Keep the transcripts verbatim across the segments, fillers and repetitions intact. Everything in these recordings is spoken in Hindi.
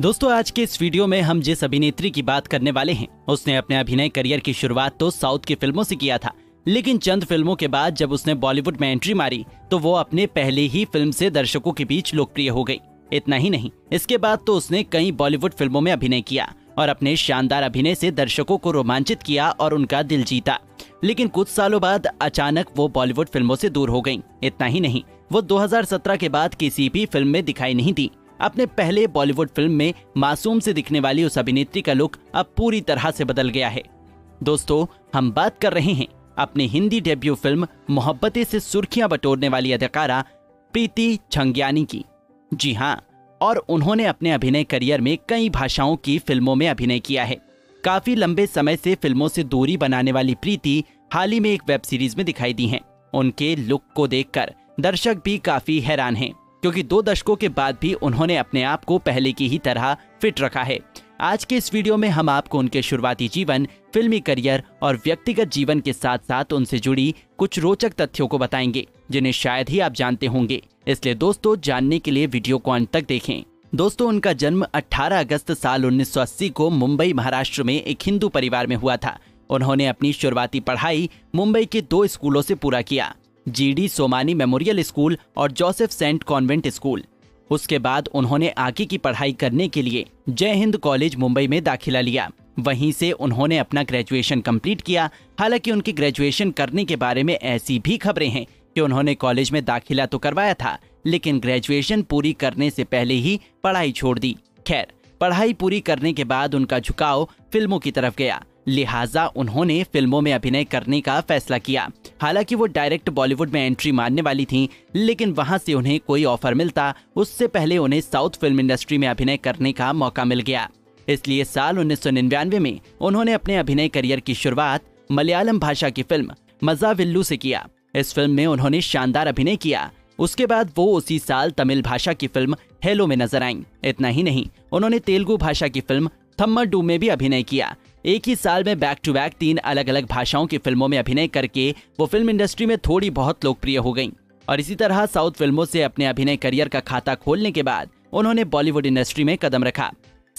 दोस्तों आज के इस वीडियो में हम जिस अभिनेत्री की बात करने वाले हैं उसने अपने अभिनय करियर की शुरुआत तो साउथ की फिल्मों से किया था, लेकिन चंद फिल्मों के बाद जब उसने बॉलीवुड में एंट्री मारी तो वो अपने पहले ही फिल्म से दर्शकों के बीच लोकप्रिय हो गई। इतना ही नहीं, इसके बाद तो उसने कई बॉलीवुड फिल्मों में अभिनय किया और अपने शानदार अभिनय से दर्शकों को रोमांचित किया और उनका दिल जीता। लेकिन कुछ सालों बाद अचानक वो बॉलीवुड फिल्मों से दूर हो गईं। इतना ही नहीं, वो दो हज़ार सत्रह के बाद किसी भी फिल्म में दिखाई नहीं दी। अपने पहले बॉलीवुड फिल्म में मासूम से दिखने वाली उस अभिनेत्री का लुक अब पूरी तरह से बदल गया है। दोस्तों हम बात कर रहे हैं अपने हिंदी डेब्यू फिल्म मोहब्बतें से सुर्खियां बटोरने वाली अदाकारा प्रीति झंगियानी की। जी हाँ, और उन्होंने अपने अभिनय करियर में कई भाषाओं की फिल्मों में अभिनय किया है। काफी लंबे समय से फिल्मों से दूरी बनाने वाली प्रीति हाल ही में एक वेब सीरीज में दिखाई दी हैं। उनके लुक को देखकर दर्शक भी काफी हैरान हैं, क्योंकि दो दशकों के बाद भी उन्होंने अपने आप को पहले की ही तरह फिट रखा है। आज के इस वीडियो में हम आपको उनके शुरुआती जीवन, फिल्मी करियर और व्यक्तिगत जीवन के साथ साथ उनसे जुड़ी कुछ रोचक तथ्यों को बताएंगे जिन्हें शायद ही आप जानते होंगे। इसलिए दोस्तों जानने के लिए वीडियो को अंत तक देखें। दोस्तों उनका जन्म अठारह अगस्त साल उन्नीस सौ अस्सी को मुंबई महाराष्ट्र में एक हिंदू परिवार में हुआ था। उन्होंने अपनी शुरुआती पढ़ाई मुंबई के दो स्कूलों से पूरा किया, जीडी सोमानी मेमोरियल स्कूल और जोसेफ सेंट कॉन्वेंट स्कूल। उसके बाद उन्होंने आगे की पढ़ाई करने के लिए जय हिंद कॉलेज मुंबई में दाखिला लिया। वहीं से उन्होंने अपना ग्रेजुएशन कंप्लीट किया। हालांकि उनके ग्रेजुएशन करने के बारे में ऐसी भी खबरें हैं कि उन्होंने कॉलेज में दाखिला तो करवाया था, लेकिन ग्रेजुएशन पूरी करने से पहले ही पढ़ाई छोड़ दी। खैर, पढ़ाई पूरी करने के बाद उनका झुकाव फिल्मों की तरफ गया, लिहाजा उन्होंने फिल्मों में अभिनय करने का फैसला किया। हालांकि वो डायरेक्ट बॉलीवुड में एंट्री मारने वाली थीं, लेकिन वहां से उन्हें कोई ऑफर मिलता उससे पहले उन्हें साउथ फिल्म इंडस्ट्री में अभिनय करने का मौका मिल गया। इसलिए साल उन्नीस सौ निन्यानवे में उन्होंने अपने अभिनय करियर की शुरुआत मलयालम भाषा की फिल्म मजा विल्लू से किया। इस फिल्म में उन्होंने शानदार अभिनय किया। उसके बाद वो उसी साल तमिल भाषा की फिल्म हेलो में नजर आईं। इतना ही नहीं, उन्होंने तेलुगु भाषा की फिल्म थम्मर डू में भी अभिनय किया। एक ही साल में बैक टू बैक तीन अलग अलग भाषाओं की फिल्मों में अभिनय करके वो फिल्म इंडस्ट्री में थोड़ी बहुत लोकप्रिय हो गईं। और इसी तरह साउथ फिल्मों से अपने अभिनय करियर का खाता खोलने के बाद उन्होंने बॉलीवुड इंडस्ट्री में कदम रखा।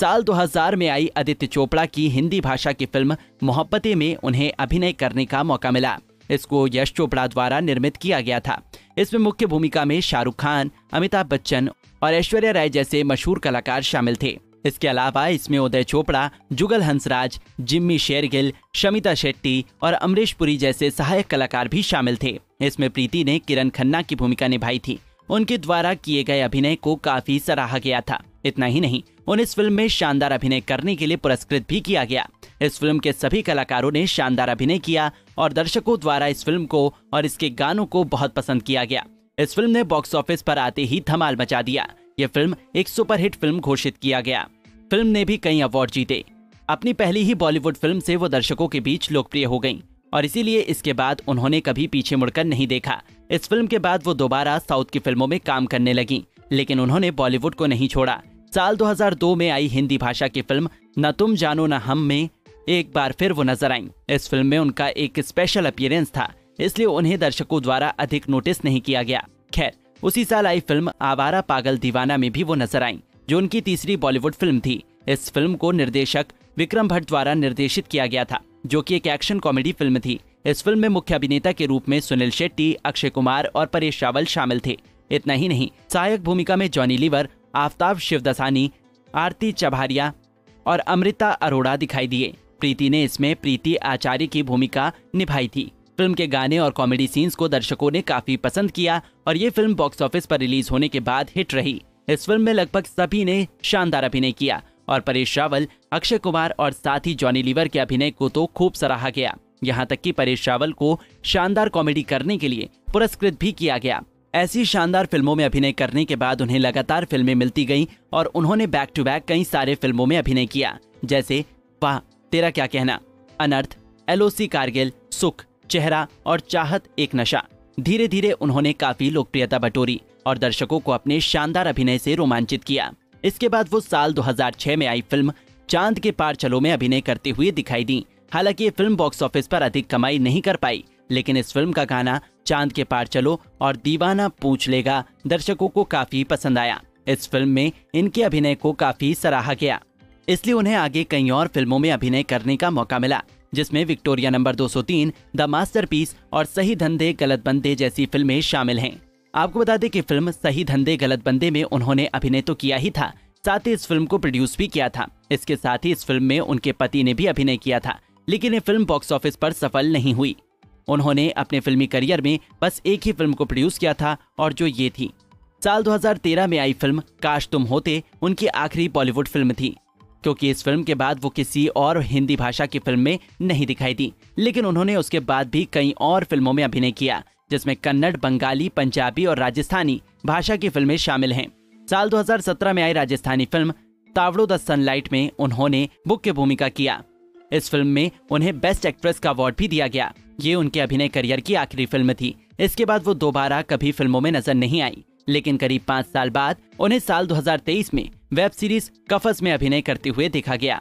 साल दो हज़ार में आई आदित्य चोपड़ा की हिंदी भाषा की फिल्म मोहब्बतें में उन्हें अभिनय करने का मौका मिला। इसको यश चोपड़ा द्वारा निर्मित किया गया था। इसमें मुख्य भूमिका में शाहरुख खान, अमिताभ बच्चन और ऐश्वर्या राय जैसे मशहूर कलाकार शामिल थे। इसके अलावा इसमें उदय चोपड़ा, जुगल हंसराज, जिम्मी शेरगिल, शमिता शेट्टी और अमरीश पुरी जैसे सहायक कलाकार भी शामिल थे। इसमें प्रीति ने किरण खन्ना की भूमिका निभाई थी। उनके द्वारा किए गए अभिनय को काफी सराहा गया था। इतना ही नहीं, उन्हें इस फिल्म में शानदार अभिनय करने के लिए पुरस्कृत भी किया गया। इस फिल्म के सभी कलाकारों ने शानदार अभिनय किया और दर्शकों द्वारा इस फिल्म को और इसके गानों को बहुत पसंद किया गया। इस फिल्म ने बॉक्स ऑफिस पर आते ही धमाल मचा दिया। यह फिल्म एक सुपरहिट फिल्म घोषित किया गया। फिल्म ने भी कई अवार्ड जीते। अपनी पहली ही बॉलीवुड फिल्म से वो दर्शकों के बीच लोकप्रिय हो गईं और इसीलिए इसके बाद उन्होंने कभी पीछे मुड़कर नहीं देखा। इस फिल्म के बाद वो दोबारा साउथ की फिल्मों में काम करने लगीं, लेकिन उन्होंने बॉलीवुड को नहीं छोड़ा। साल दो हज़ार दो में आई हिंदी भाषा की फिल्म न तुम जानो न हम में एक बार फिर वो नजर आईं। इस फिल्म में उनका एक स्पेशल अपीयरेंस था, इसलिए उन्हें दर्शकों द्वारा अधिक नोटिस नहीं किया गया। खैर, उसी साल आई फिल्म आवारा पागल दीवाना में भी वो नजर आईं, जो उनकी तीसरी बॉलीवुड फिल्म थी। इस फिल्म को निर्देशक विक्रम भट्ट द्वारा निर्देशित किया गया था, जो कि एक एक्शन कॉमेडी फिल्म थी। इस फिल्म में मुख्य अभिनेता के रूप में सुनील शेट्टी, अक्षय कुमार और परेश रावल शामिल थे। इतना ही नहीं, सहायक भूमिका में जॉनी लीवर, आफ्ताब शिवदसानी, आरती चबारिया और अमृता अरोड़ा दिखाई दिए। प्रीति ने इसमें प्रीति आचार्य की भूमिका निभाई थी। फिल्म के गाने और कॉमेडी सीन्स को दर्शकों ने काफी पसंद किया और ये फिल्म बॉक्स ऑफिस पर रिलीज होने के बाद हिट रही। इस फिल्म में लगभग सभी ने शानदार अभिनय किया और परेश रावल, अक्षय कुमार और साथ ही जॉनी लीवर के अभिनय को तो खूब सराहा गया। यहाँ तक कि परेश रावल को शानदार कॉमेडी करने के लिए पुरस्कृत भी किया गया। ऐसी शानदार फिल्मों में अभिनय करने के बाद उन्हें लगातार फिल्में मिलती गईं और उन्होंने बैक टू बैक कई सारे फिल्मों में अभिनय किया, जैसे वाह तेरा क्या कहना, अनर्थ, एलओसी कारगिल, सुख चेहरा और चाहत एक नशा। धीरे धीरे उन्होंने काफी लोकप्रियता बटोरी और दर्शकों को अपने शानदार अभिनय से रोमांचित किया। इसके बाद वो साल दो हज़ार छह में आई फिल्म चांद के पार चलो में अभिनय करते हुए दिखाई दी। हालांकि ये फिल्म बॉक्स ऑफिस पर अधिक कमाई नहीं कर पाई, लेकिन इस फिल्म का गाना चांद के पार चलो और दीवाना पूछ लेगा दर्शकों को काफी पसंद आया। इस फिल्म में इनके अभिनय को काफी सराहा गया, इसलिए उन्हें आगे कई और फिल्मों में अभिनय करने का मौका मिला, जिसमें विक्टोरिया नंबर दो सौ तीन, द मास्टरपीस और सही धंधे गलत बंदे जैसी फिल्में शामिल हैं। आपको बता दें कि फिल्म सही धंधे गलत बंदे में उन्होंने अभिनय तो किया ही था, साथ ही इस फिल्म को प्रोड्यूस भी किया था। इसके साथ ही इस फिल्म में उनके पति ने भी अभिनय किया था, लेकिन ये फिल्म बॉक्स ऑफिस पर सफल नहीं हुई। उन्होंने अपने फिल्मी करियर में बस एक ही फिल्म को प्रोड्यूस किया था और जो ये थी। साल दो हज़ार तेरह में आई फिल्म काश तुम होते उनकी आखिरी बॉलीवुड फिल्म थी, क्योंकि इस फिल्म के बाद वो किसी और हिंदी भाषा की फिल्म में नहीं दिखाई दी। लेकिन उन्होंने उसके बाद भी कई और फिल्मों में अभिनय किया, जिसमें कन्नड़, बंगाली, पंजाबी और राजस्थानी भाषा की फिल्में शामिल हैं। साल दो हज़ार सत्रह में आई Rajasthani film Tawdo the sunlight में उन्होंने बुक की भूमिका किया। इस फिल्म में उन्हें बेस्ट एक्ट्रेस का अवार्ड भी दिया गया। ये उनके अभिनय करियर की आखिरी फिल्म थी। इसके बाद वो दोबारा कभी फिल्मों में नजर नहीं आई, लेकिन करीब पाँच साल बाद उन्हें साल दो हज़ार तेईस में वेब सीरीज कफस में अभिनय करते हुए देखा गया।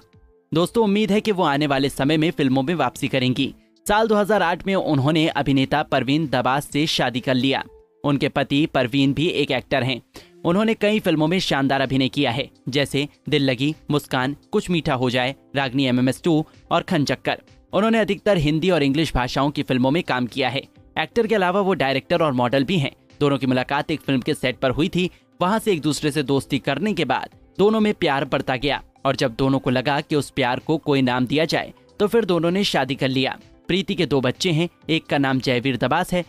दोस्तों, उम्मीद है कि वो आने वाले समय में फिल्मों में वापसी करेंगी। साल दो हज़ार आठ में उन्होंने अभिनेता परवीन दबास से शादी कर लिया। उनके पति परवीन भी एक एक्टर हैं। उन्होंने कई फिल्मों में शानदार अभिनय किया है, जैसे दिल लगी, मुस्कान, कुछ मीठा हो जाए, Ragini M M S two और खन चक्कर। उन्होंने अधिकतर हिंदी और इंग्लिश भाषाओं की फिल्मों में काम किया है। एक्टर के अलावा वो डायरेक्टर और मॉडल भी हैं। दोनों की मुलाकात एक फिल्म के सेट पर हुई थी। वहां से एक दूसरे से दोस्ती करने के बाद दोनों में प्यार बढ़ता गया, और जब दोनों को लगा कि उस प्यार को कोई नाम दिया जाए तो फिर दोनों ने शादी कर लिया। प्रीति के दो बच्चे हैं, एक का नाम जयवीर दबास है,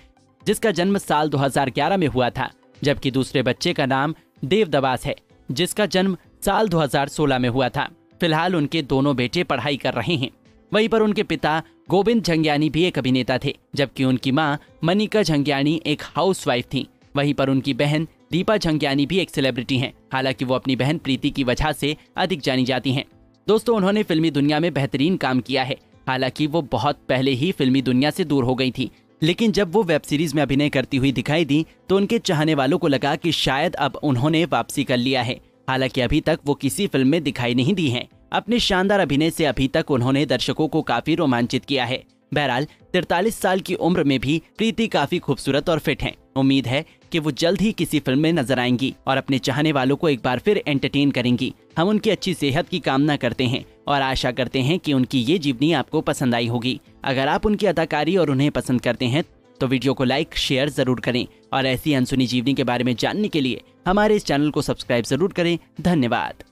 जिसका जन्म साल दो हज़ार ग्यारह में हुआ था, जबकि दूसरे बच्चे का नाम देव दबास है, जिसका जन्म साल दो हज़ार सोलह में हुआ था। फिलहाल उनके दोनों बेटे पढ़ाई कर रहे हैं। वहीं पर उनके पिता गोविंद झंगियानी भी एक अभिनेता थे, जबकि उनकी मां मनिका झंगियानी एक हाउसवाइफ थी। वहीं पर उनकी बहन दीपा झंगियानी भी एक सेलिब्रिटी हैं, हालांकि वो अपनी बहन प्रीति की वजह से अधिक जानी जाती हैं। दोस्तों, उन्होंने फिल्मी दुनिया में बेहतरीन काम किया है। हालांकि वो बहुत पहले ही फिल्मी दुनिया से दूर हो गई थी, लेकिन जब वो वेब सीरीज में अभिनय करती हुई दिखाई दी तो उनके चाहने वालों को लगा कि शायद अब उन्होंने वापसी कर लिया है। हालांकि अभी तक वो किसी फिल्म में दिखाई नहीं दी हैं। अपने शानदार अभिनय से अभी तक उन्होंने दर्शकों को काफी रोमांचित किया है। बहरहाल तिरतालीस साल की उम्र में भी प्रीति काफी खूबसूरत और फिट हैं। उम्मीद है कि वो जल्द ही किसी फिल्म में नजर आएंगी और अपने चाहने वालों को एक बार फिर एंटरटेन करेंगी। हम उनकी अच्छी सेहत की कामना करते हैं और आशा करते हैं कि उनकी ये जीवनी आपको पसंद आई होगी। अगर आप उनकी अदाकारी और उन्हें पसंद करते हैं तो वीडियो को लाइक, शेयर जरूर करें और ऐसी अनसुनी जीवनी के बारे में जानने के लिए हमारे इस चैनल को सब्सक्राइब जरूर करें। धन्यवाद।